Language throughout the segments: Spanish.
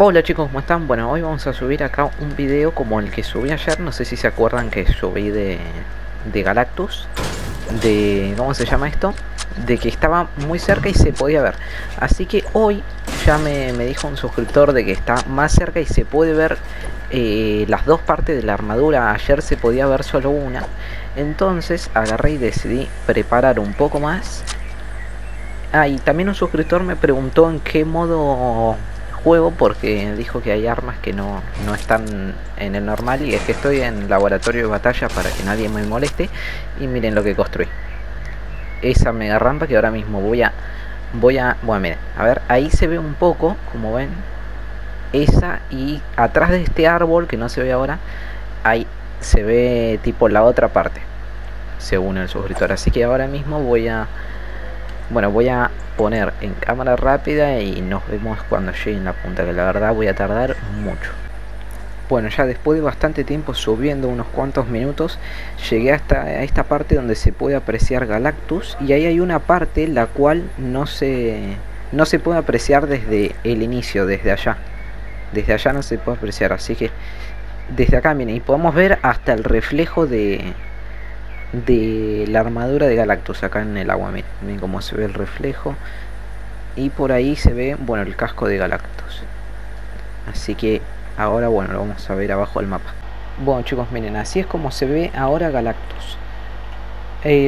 Hola chicos, ¿cómo están? Bueno, hoy vamos a subir acá un video como el que subí ayer. No sé si se acuerdan que subí de Galactus, de... ¿cómo se llama esto? De que estaba muy cerca y se podía ver. Así que hoy ya me dijo un suscriptor de que está más cerca y se puede ver las dos partes de la armadura. Ayer se podía ver solo una. Entonces agarré y decidí preparar un poco más. Ah, y también un suscriptor me preguntó en qué modo... juego, porque dijo que hay armas que no están en el normal, y es que estoy en laboratorio de batalla para que nadie me moleste. Y miren lo que construí, esa mega rampa que ahora mismo bueno, miren, a ver, ahí se ve un poco, como ven, esa, y atrás de este árbol que no se ve ahora, ahí se ve tipo la otra parte, según el suscriptor. Así que ahora mismo voy a poner en cámara rápida y nos vemos cuando lleguen la punta, que la verdad voy a tardar mucho. Bueno, ya después de bastante tiempo subiendo, unos cuantos minutos, llegué hasta esta parte donde se puede apreciar Galactus, y ahí hay una parte la cual no se puede apreciar desde el inicio, desde allá no se puede apreciar, así que desde acá miren, y podemos ver hasta el reflejo de la armadura de Galactus acá en el agua. Miren cómo se ve el reflejo, y por ahí se ve, bueno, el casco de Galactus. Así que ahora, bueno, lo vamos a ver abajo del mapa. Bueno chicos, miren, así es como se ve ahora Galactus,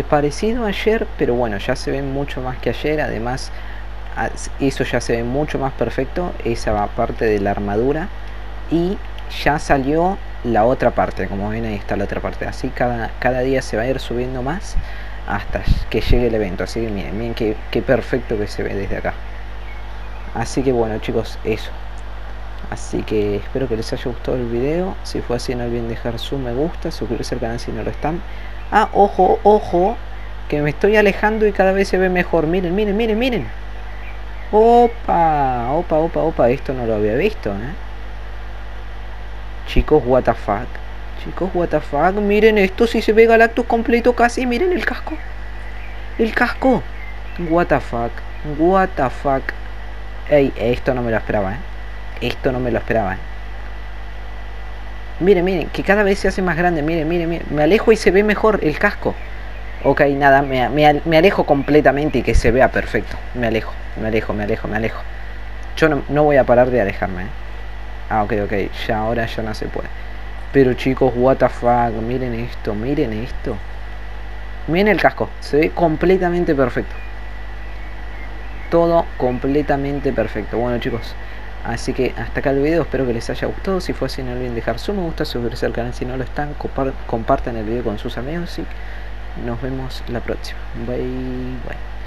parecido a ayer, pero bueno, ya se ve mucho más que ayer. Además, eso ya se ve mucho más perfecto, esa parte de la armadura, y ya salió la otra parte, como ven, ahí está la otra parte. Así cada día se va a ir subiendo más hasta que llegue el evento. Así que miren, miren qué perfecto que se ve desde acá. Así que bueno chicos, eso. Así que espero que les haya gustado el video. Si fue así, no olviden dejar su me gusta, suscribirse al canal si no lo están. Ah, ojo, que me estoy alejando y cada vez se ve mejor. Miren, miren, miren, miren. Opa, esto no lo había visto, ¿eh? Chicos, what the fuck, miren esto, si se ve Galactus completo casi, miren el casco, what the fuck, ey, esto no me lo esperaba, miren, que cada vez se hace más grande, miren, me alejo y se ve mejor el casco. Ok, nada, me alejo completamente y que se vea perfecto, me alejo, yo no voy a parar de alejarme, ¿eh? Ah, ok, ya ahora ya no se puede. Pero chicos, what the fuck, miren esto. Miren el casco, se ve completamente perfecto. Todo completamente perfecto. Bueno chicos, así que hasta acá el video, espero que les haya gustado. Si fue así, no olviden dejar su me gusta, suscribirse al canal si no lo están, compartan el video con sus amigos y nos vemos la próxima. Bye.